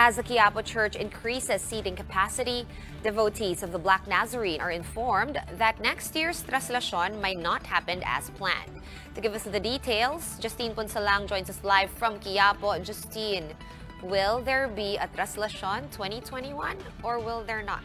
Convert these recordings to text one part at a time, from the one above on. As the Quiapo Church increases seating capacity, devotees of the Black Nazarene are informed that next year's Traslacion might not happen as planned. To give us the details, Justine Punsalang joins us live from Quiapo. Justine, will there be a Traslacion 2021 or will there not?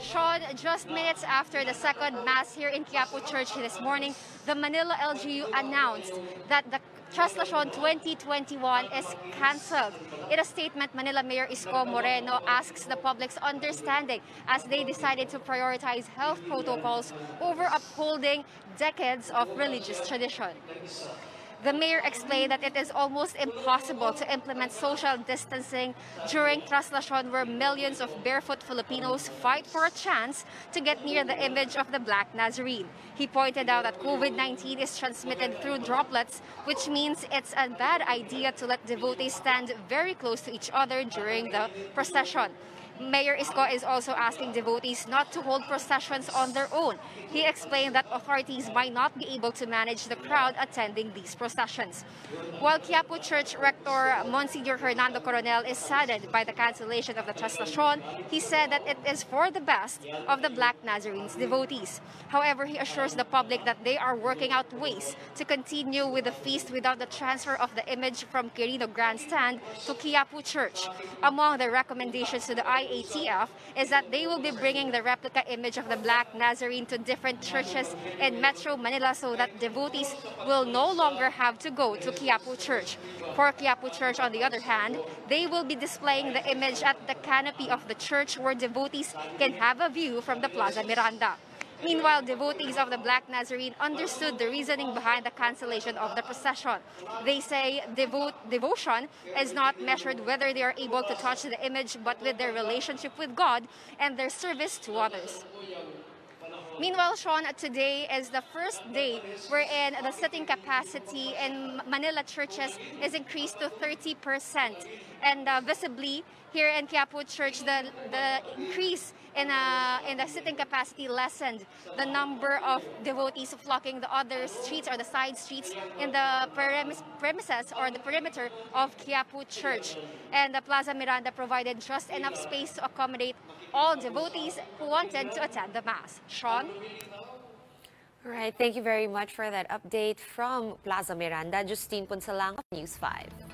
Sean, just minutes after the second mass here in Quiapo Church this morning, the Manila LGU announced that the Traslacion 2021 is cancelled. In a statement, Manila Mayor Isko Moreno asks the public's understanding as they decided to prioritize health protocols over upholding decades of religious tradition. The mayor explained that it is almost impossible to implement social distancing during Traslacion, where millions of barefoot Filipinos fight for a chance to get near the image of the Black Nazarene. He pointed out that COVID-19 is transmitted through droplets, which means it's a bad idea to let devotees stand very close to each other during the procession. Mayor Isko is also asking devotees not to hold processions on their own. He explained that authorities might not be able to manage the crowd attending these processions. While Quiapo Church Rector Monsignor Hernando Coronel is saddened by the cancellation of the Traslacion, he said that it is for the best of the Black Nazarene's devotees. However, he assures the public that they are working out ways to continue with the feast without the transfer of the image from Quirino Grandstand to Quiapo Church. Among the recommendations to the IATF is that they will be bringing the replica image of the Black Nazarene to different churches in Metro Manila so that devotees will no longer have to go to Quiapo Church. For Quiapo Church, on the other hand, they will be displaying the image at the canopy of the church where devotees can have a view from the Plaza Miranda. Meanwhile, devotees of the Black Nazarene understood the reasoning behind the cancellation of the procession. They say devotion is not measured whether they are able to touch the image, but with their relationship with God and their service to others. Meanwhile, Sean, today is the first day wherein the sitting capacity in Manila churches is increased to 30%. And visibly, here in Quiapo Church, the increase in the sitting capacity lessened the number of devotees flocking the other streets or the side streets in the premises or the perimeter of Quiapo Church. And the Plaza Miranda provided just enough space to accommodate all devotees who wanted to attend the Mass. Sean? All right, thank you very much for that update from Plaza Miranda. Justine Punsalang, News 5.